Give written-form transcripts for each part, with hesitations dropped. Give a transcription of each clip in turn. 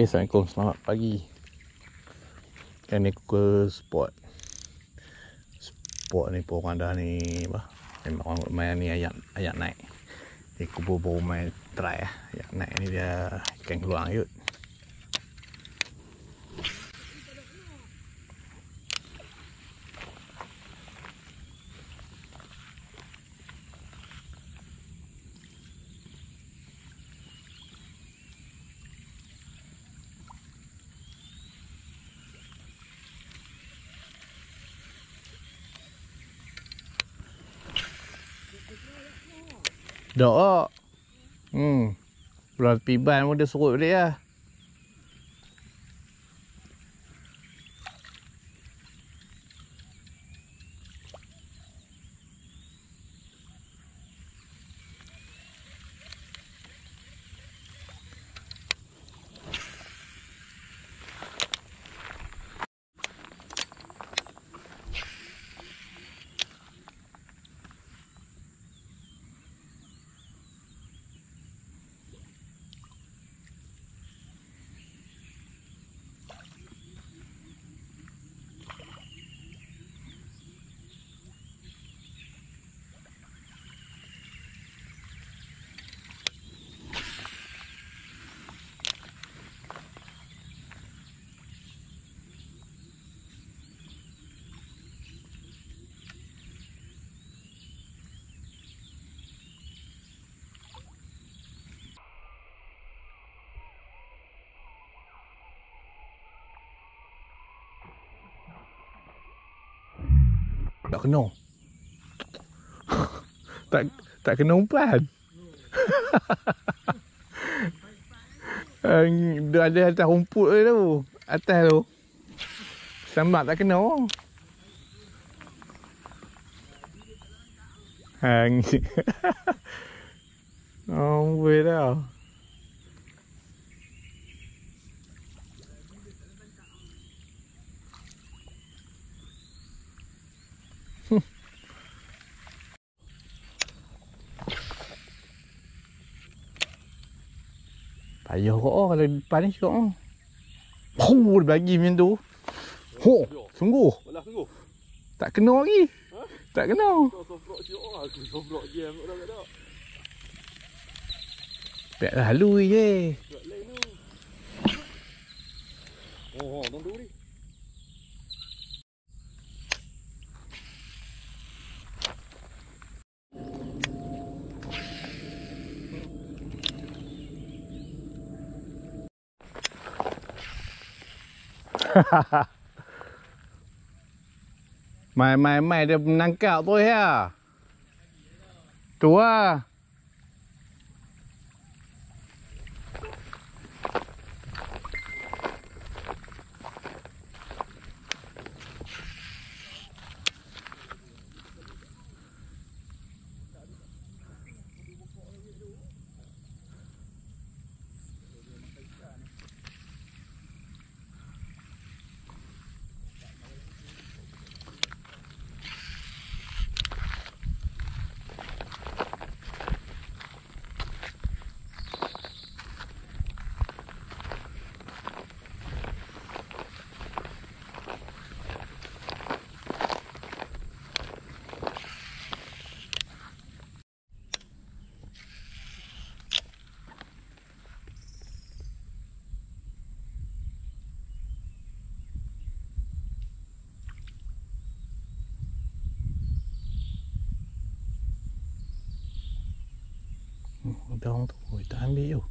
Okay, Assalamualaikum. Selamat pagi. Kan ni ke spot. Spot ni pun orang dah ni apa? Memang orang main ni ayak naik. Dia kubur baru main try lah. Ayak naik ni dia ikan keluang yut. Dah. Pulang piban pun dia surut balik lah. Tak kena. Tak kena umpan. Dia ada atas rumput dia tu. Atas tu. Sambak tak kena. Hang. Oh, weh dah. Payah kot kalau depan ni syok lah. Dia bagi macam tu. Ho, sungguh. Tak kena lagi. Ha? Tak kena. Sobrok jam kot dah. Pek dah halui je. Oh, don't do it. Mai dia menangkap tu ya. Tu ah. Udang tu tak ambil tu.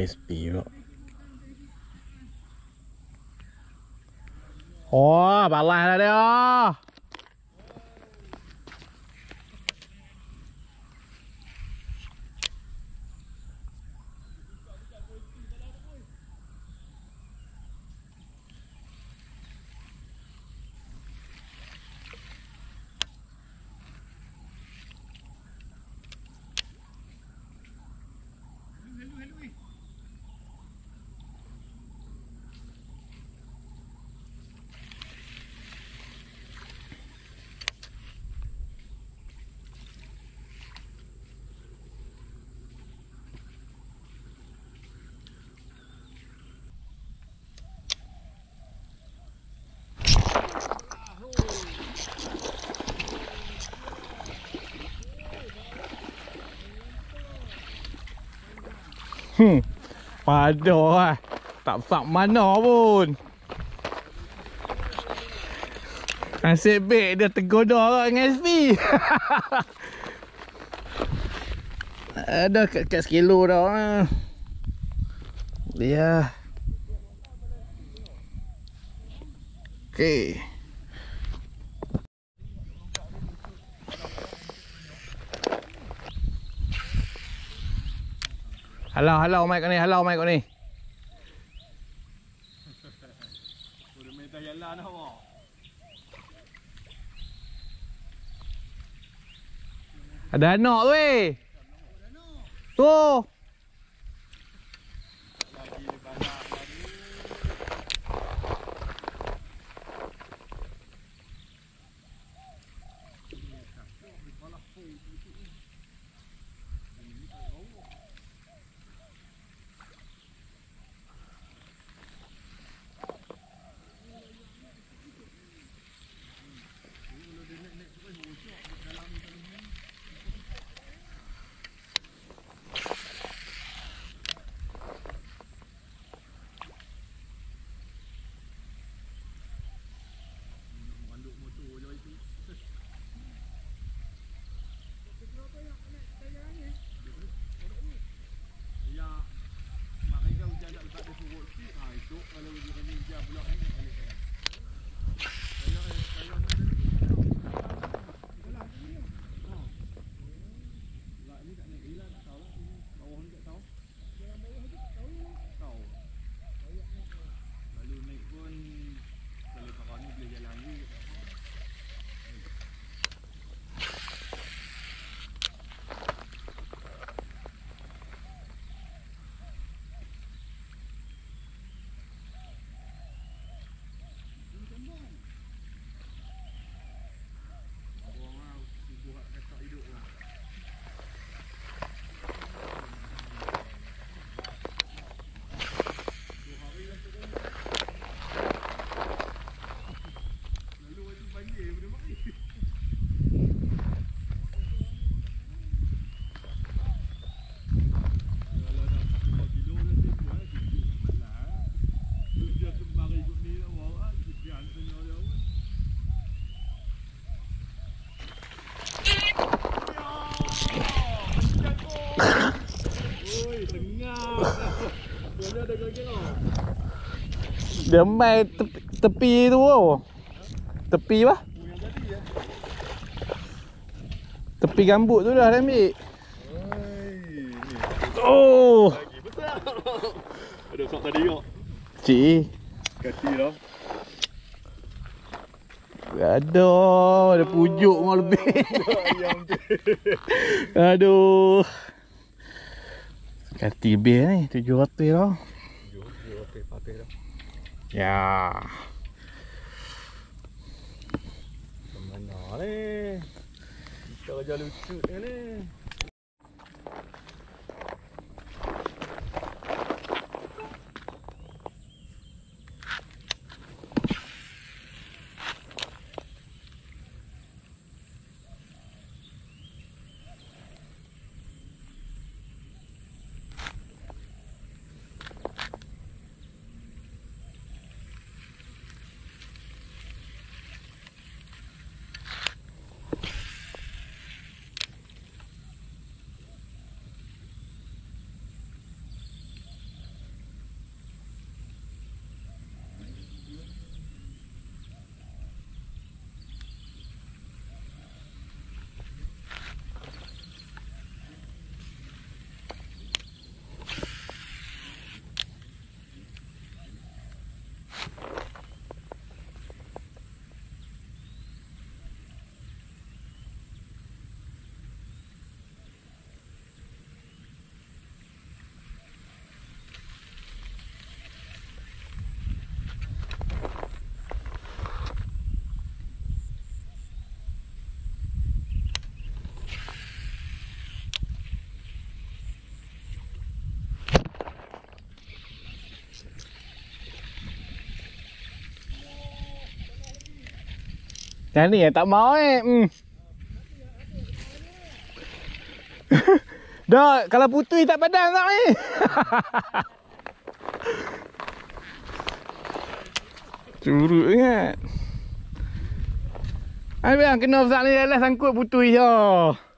is beaver. Ồ, bạn lại là đây đó. Waduh, tak sak mana pun. Nasib baik dia tergoda orang dengan SP. Ada kat sekilo dah. Dia. Okey. Halau mai kat ni. Boleh main jalan dah awak. Ada anak weh. Tu. Dia main tepi tu tau. Tepi apa? Tepi gambut tu dah ambil. Oh. Lagi besar. Ada sok tadi kok. Cik. Kaki dah. Aduh, ada pujuk mau lebih. Aduh. Kaki lebih ni 700 dah. Ya. Mana ni? Kita kerja lucu ni. Nani ya tak mau Dok, kalau putui tak padang tak ni. Curut sangat. Ai bang kena besar ni lelah sangkut putui je.